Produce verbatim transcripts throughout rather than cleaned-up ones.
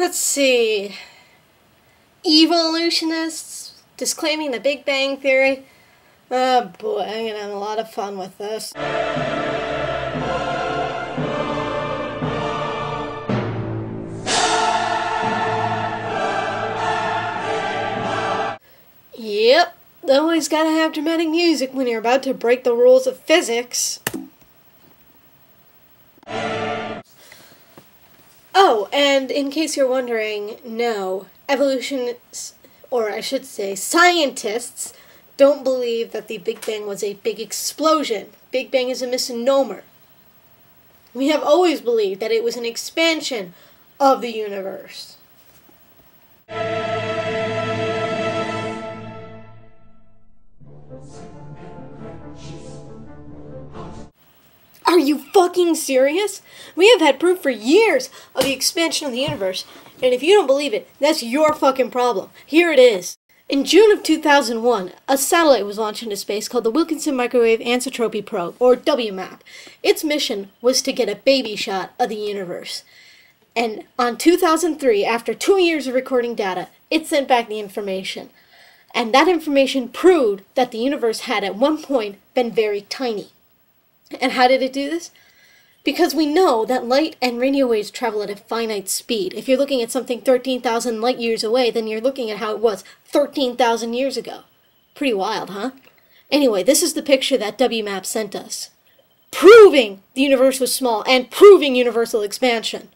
Let's see. Evolutionists disclaiming the Big Bang Theory. Oh boy, I'm gonna have a lot of fun with this. Yep, always gotta have dramatic music when you're about to break the rules of physics. Oh, and in case you're wondering, no, evolutionists, or I should say scientists, don't believe that the Big Bang was a big explosion. Big Bang is a misnomer. We have always believed that it was an expansion of the universe. Are you fucking serious? We have had proof for years of the expansion of the universe, and if you don't believe it, that's your fucking problem. Here it is. In June of two thousand one, a satellite was launched into space called the Wilkinson Microwave Anisotropy Probe, or W MAP. Its mission was to get a baby shot of the universe. And on two thousand three, after two years of recording data, it sent back the information. And that information proved that the universe had at one point been very tiny. And how did it do this? Because we know that light and radio waves travel at a finite speed. If you're looking at something thirteen thousand light years away, then you're looking at how it was thirteen thousand years ago. Pretty wild, huh? Anyway, this is the picture that W MAP sent us, proving the universe was small and proving universal expansion.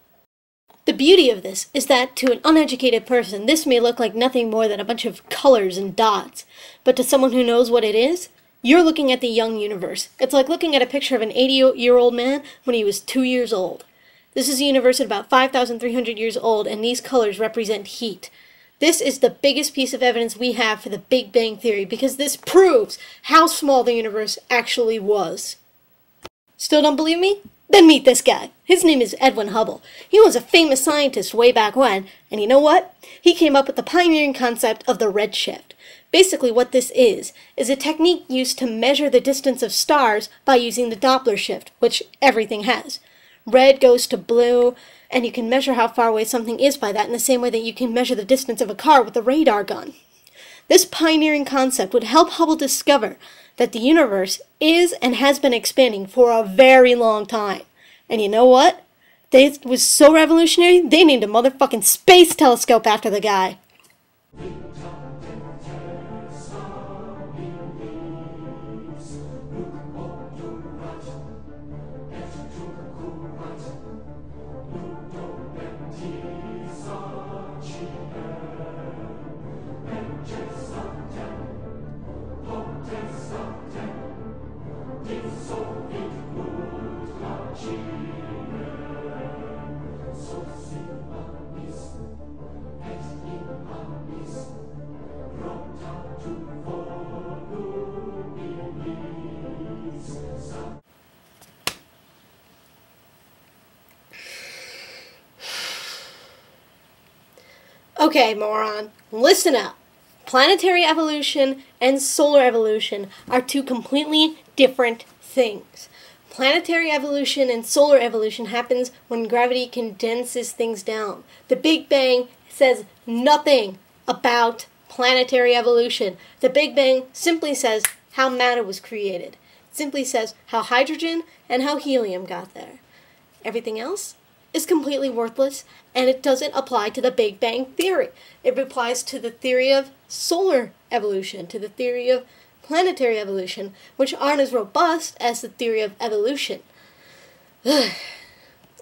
The beauty of this is that to an uneducated person, this may look like nothing more than a bunch of colors and dots. But to someone who knows what it is, you're looking at the young universe. It's like looking at a picture of an eighty-year-old man when he was two years old. This is a universe at about five thousand three hundred years old, and these colors represent heat. This is the biggest piece of evidence we have for the Big Bang Theory, because this proves how small the universe actually was. Still don't believe me? Then meet this guy. His name is Edwin Hubble. He was a famous scientist way back when, and you know what? He came up with the pioneering concept of the redshift. Basically what this is, is a technique used to measure the distance of stars by using the Doppler shift, which everything has. Red goes to blue, and you can measure how far away something is by that in the same way that you can measure the distance of a car with a radar gun. This pioneering concept would help Hubble discover that the universe is and has been expanding for a very long time. And you know what? This was so revolutionary, they named a motherfucking space telescope after the guy. Okay, moron, listen up. Planetary evolution and solar evolution are two completely different things. Planetary evolution and solar evolution happens when gravity condenses things down. The Big Bang says nothing about planetary evolution. The Big Bang simply says how matter was created. It simply says how hydrogen and how helium got there. Everything else is completely worthless, and it doesn't apply to the Big Bang Theory. It applies to the theory of solar evolution, to the theory of planetary evolution, which aren't as robust as the theory of evolution. Ugh.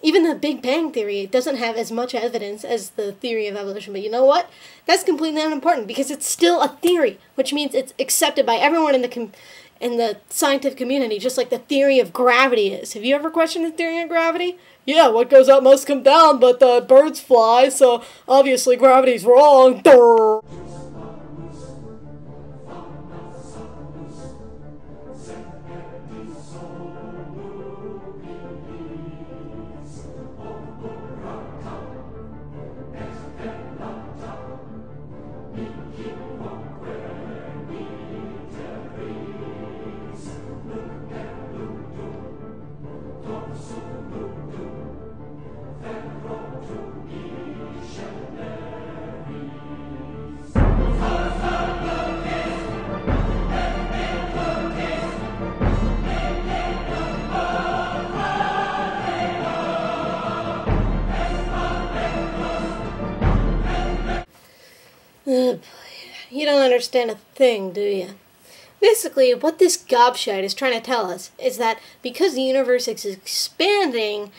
Even the Big Bang Theory doesn't have as much evidence as the theory of evolution, but you know what? That's completely unimportant, because it's still a theory, which means it's accepted by everyone in the com in the scientific community, just like the theory of gravity is. Have you ever questioned the theory of gravity? Yeah, what goes up must come down, but the uh, birds fly, so obviously gravity's wrong. Durr. Thank you. understand a thing, do you? Basically, what this gobshite is trying to tell us is that because the universe is expanding,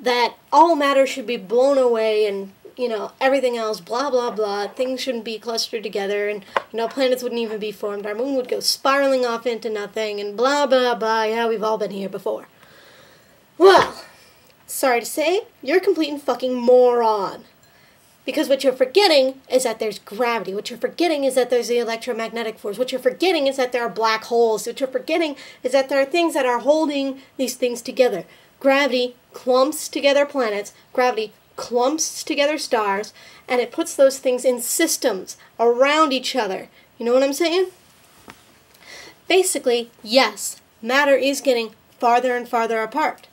that all matter should be blown away and, you know, everything else, blah, blah, blah. Things shouldn't be clustered together and, you know, planets wouldn't even be formed. Our moon would go spiraling off into nothing and blah, blah, blah. Yeah, we've all been here before. Well, sorry to say, you're a complete and fucking moron. Because what you're forgetting is that there's gravity. What you're forgetting is that there's the electromagnetic force. What you're forgetting is that there are black holes. What you're forgetting is that there are things that are holding these things together. Gravity clumps together planets. Gravity clumps together stars. And it puts those things in systems around each other. You know what I'm saying? Basically, yes, matter is getting farther and farther apart.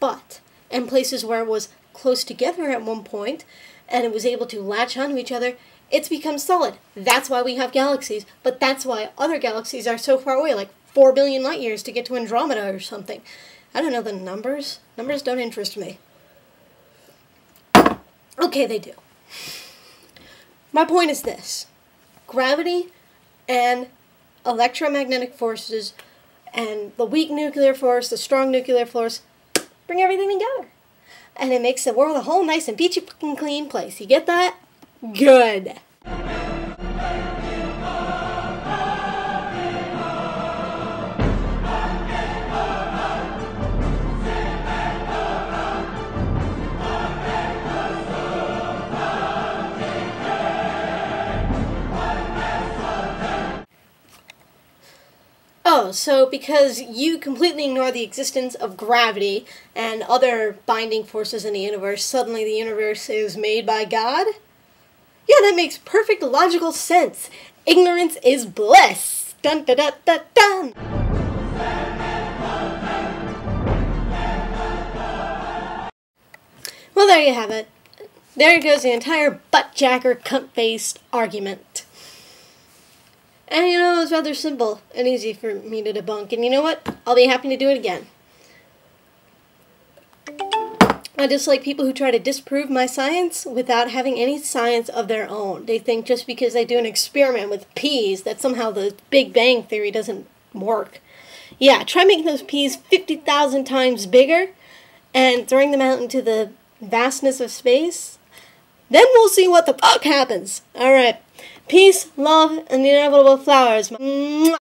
But in places where it was close together at one point, and it was able to latch onto each other, it's become solid. That's why we have galaxies, but that's why other galaxies are so far away, like four billion light years to get to Andromeda or something. I don't know the numbers. Numbers don't interest me. Okay, they do. My point is this. Gravity and electromagnetic forces and the weak nuclear force, the strong nuclear force, bring everything together. And it makes the world a whole nice and peachy fucking clean place. You get that? Good. Oh, so because you completely ignore the existence of gravity and other binding forces in the universe, suddenly the universe is made by God? Yeah, that makes perfect logical sense. Ignorance is bliss. Dun dun dun dun dun. Well, there you have it. There goes the entire butt-jacker, cunt-faced argument. And, you know, it was rather simple and easy for me to debunk. And you know what? I'll be happy to do it again. I dislike people who try to disprove my science without having any science of their own. They think just because they do an experiment with peas that somehow the Big Bang Theory doesn't work. Yeah, try making those peas fifty thousand times bigger and throwing them out into the vastness of space. Then we'll see what the fuck happens. All right. Peace, love, and the inevitable flowers. Mwah.